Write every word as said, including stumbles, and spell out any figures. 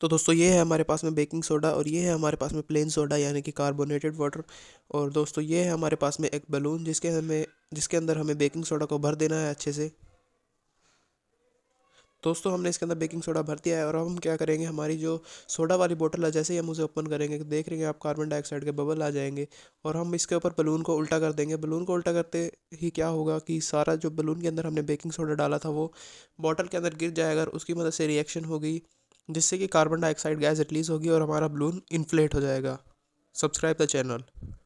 तो दोस्तों ये है हमारे पास में बेकिंग सोडा और ये है हमारे पास में प्लेन सोडा यानी कि कार्बोनेटेड वाटर। और दोस्तों ये है हमारे पास में एक बलून जिसके हमें जिसके अंदर हमें बेकिंग सोडा को भर देना है अच्छे से। दोस्तों हमने इसके अंदर बेकिंग सोडा भर दिया है और हम क्या करेंगे, हमारी जो सोडा वाली बोतल है जैसे ही हम उसे ओपन करेंगे देख रहे हैं आप कार्बन डाइऑक्साइड के बबल आ जाएंगे और हम इसके ऊपर बलून को उल्टा कर देंगे। बलून को उल्टा करते ही क्या होगा कि सारा जो बलून के अंदर हमने बेकिंग सोडा डाला था वो बॉटल के अंदर गिर जाएगा और उसकी मदद से रिएक्शन होगी जिससे कि कार्बन डाइऑक्साइड गैस रिलीज़ होगी और हमारा बलून इन्फ्लेट हो जाएगा। Subscribe the channel.